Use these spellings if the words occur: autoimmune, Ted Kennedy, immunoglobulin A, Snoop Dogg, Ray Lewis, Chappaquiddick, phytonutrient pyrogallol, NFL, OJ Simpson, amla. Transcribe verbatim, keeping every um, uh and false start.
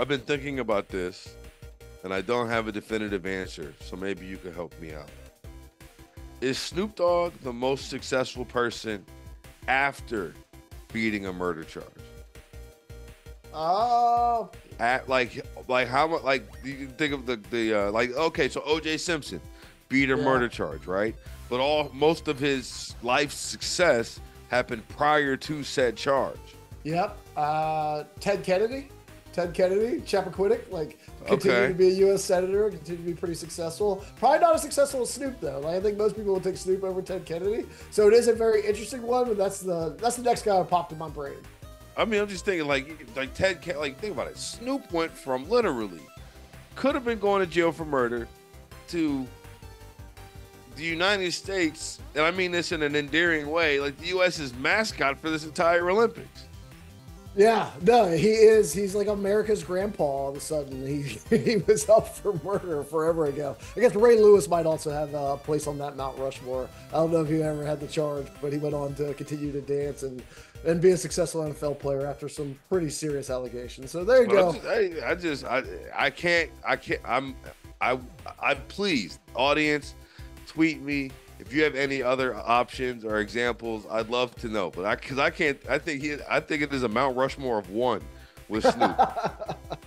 I've been thinking about this, and I don't have a definitive answer, so maybe you can help me out. Is Snoop Dogg the most successful person after beating a murder charge? Oh. At like, like how much? Like you can think of the the uh, like. Okay, so O J Simpson beat a yeah. murder charge, right? But all most of his life's success happened prior to said charge. Yep. Uh, Ted Kennedy, Ted Kennedy, Chappaquiddick, like continued okay. to be a U S senator, continued to be pretty successful. Probably not as successful as Snoop though. Like I think most people will take Snoop over Ted Kennedy. So it is a very interesting one, but that's the that's the next guy that popped in my brain. I mean, I'm just thinking like, like Ted, like think about it. Snoop went from literally could have been going to jail for murder to the United States, and I mean this in an endearing way, like the U S's mascot for this entire Olympics. Yeah, no, he is. He's like America's grandpa all of a sudden. He he was up for murder forever ago. I guess Ray Lewis might also have a place on that Mount Rushmore. I don't know if he ever had the charge, but he went on to continue to dance and, and be a successful N F L player after some pretty serious allegations. So there you well, go. I just, I, I just, I, I can't, I can't, I'm, I, I please, audience, tweet me. If you have any other options or examples, I'd love to know. But I, because I can't, I think he, I think it is a Mount Rushmore of one with Snoop.